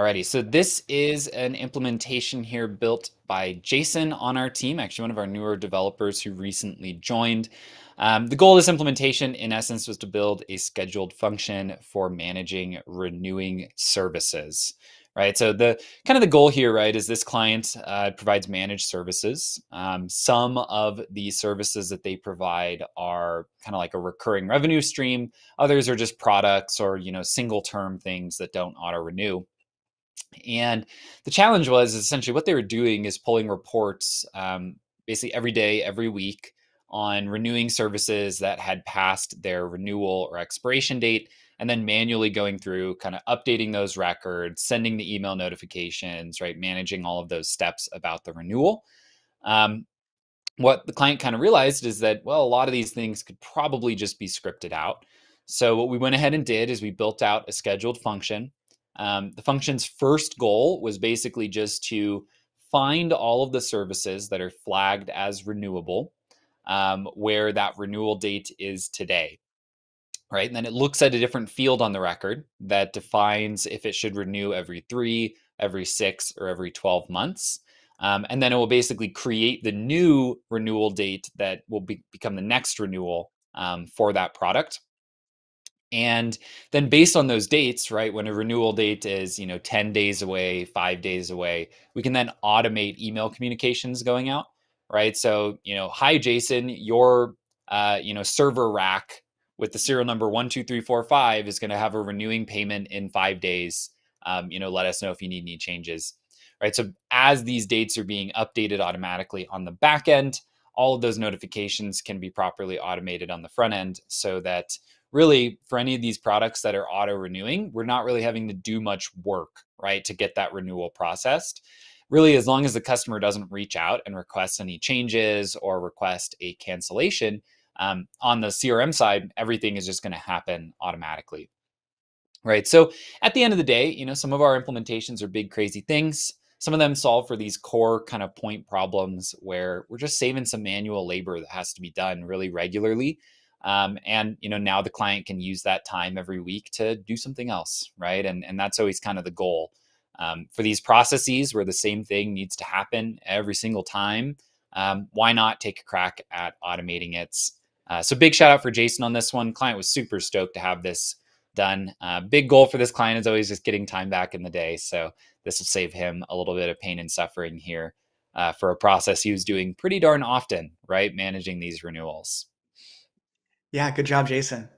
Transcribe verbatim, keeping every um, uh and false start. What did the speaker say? Alrighty, so this is an implementation here built by Jason on our team, actually one of our newer developers who recently joined. Um, the goal of this implementation, in essence, was to build a scheduled function for managing renewing services, right? So the kind of the goal here, right, is this client uh, provides managed services. Um, some of the services that they provide are kind of like a recurring revenue stream. Others are just products or, you know, single term things that don't auto renew. And the challenge was essentially what they were doing is pulling reports um, basically every day, every week on renewing services that had passed their renewal or expiration date, and then manually going through kind of updating those records, sending the email notifications, right, managing all of those steps about the renewal. Um, what the client kind of realized is that, well, a lot of these things could probably just be scripted out. So what we went ahead and did is we built out a scheduled function. Um, the function's first goal was basically just to find all of the services that are flagged as renewable, um, where that renewal date is today, right? And then it looks at a different field on the record that defines if it should renew every three, every six, or every twelve months. Um, and then it will basically create the new renewal date that will be, become the next renewal um, for that product. And then based on those dates, right, when a renewal date is, you know, ten days away, five days away, we can then automate email communications going out, right? So, you know, hi, Jason, your, uh, you know, server rack with the serial number one two three four five is going to have a renewing payment in five days. Um, you know, let us know if you need any changes, right? So as these dates are being updated automatically on the back end, all of those notifications can be properly automated on the front end so that really, for any of these products that are auto renewing, we're not really having to do much work, right, to get that renewal processed. Really, as long as the customer doesn't reach out and request any changes or request a cancellation, um, on the C R M side, everything is just going to happen automatically, right? So at the end of the day, you know, some of our implementations are big, crazy things. Some of them solve for these core kind of point problems where we're just saving some manual labor that has to be done really regularly. Um, and, you know, now the client can use that time every week to do something else, right? And, and that's always kind of the goal um, for these processes where the same thing needs to happen every single time. Um, why not take a crack at automating it? Uh, so big shout out for Jason on this one. Client was super stoked to have this done. Uh, big goal for this client is always just getting time back in the day. So this will save him a little bit of pain and suffering here uh, for a process he was doing pretty darn often, right? Managing these renewals. Yeah, good job, Jason.